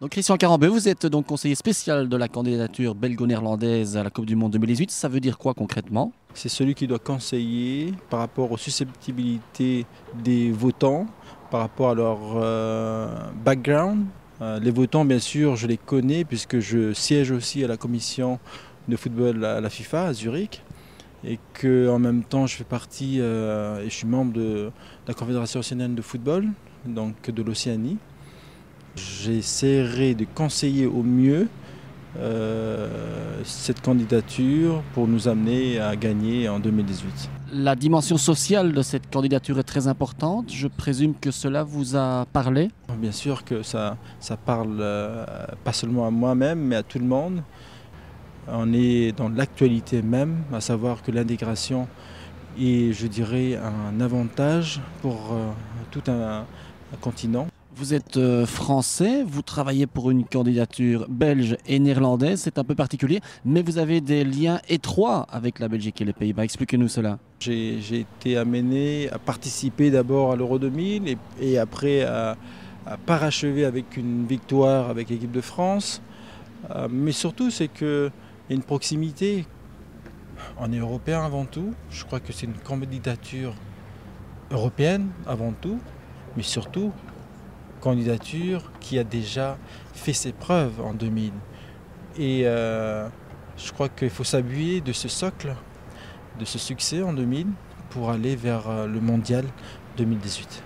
Donc Christian Karembeu, vous êtes donc conseiller spécial de la candidature belgo-néerlandaise à la Coupe du Monde 2018. Ça veut dire quoi concrètement? C'est celui qui doit conseiller par rapport aux susceptibilités des votants, par rapport à leur background. Les votants, bien sûr, je les connais puisque je siège aussi à la commission de football à la FIFA à Zurich. Et qu'en même temps, je fais partie et je suis membre de la Confédération Océanienne de Football, donc de l'Océanie. J'essaierai de conseiller au mieux cette candidature pour nous amener à gagner en 2018. La dimension sociale de cette candidature est très importante. Je présume que cela vous a parlé? Bien sûr que ça parle pas seulement à moi-même, mais à tout le monde. On est dans l'actualité même, à savoir que l'intégration est, je dirais, un avantage pour tout un continent. Vous êtes français, vous travaillez pour une candidature belge et néerlandaise, c'est un peu particulier, mais vous avez des liens étroits avec la Belgique et les Pays-Bas. Expliquez-nous cela. J'ai été amené à participer d'abord à l'Euro 2000 et après à parachever avec une victoire avec l'équipe de France. Mais surtout, c'est qu'il y a une proximité. On est européen avant tout. Je crois que c'est une candidature européenne avant tout, mais surtout candidature qui a déjà fait ses preuves en 2000. Et je crois qu'il faut s'appuyer de ce socle, de ce succès en 2000, pour aller vers le mondial 2018.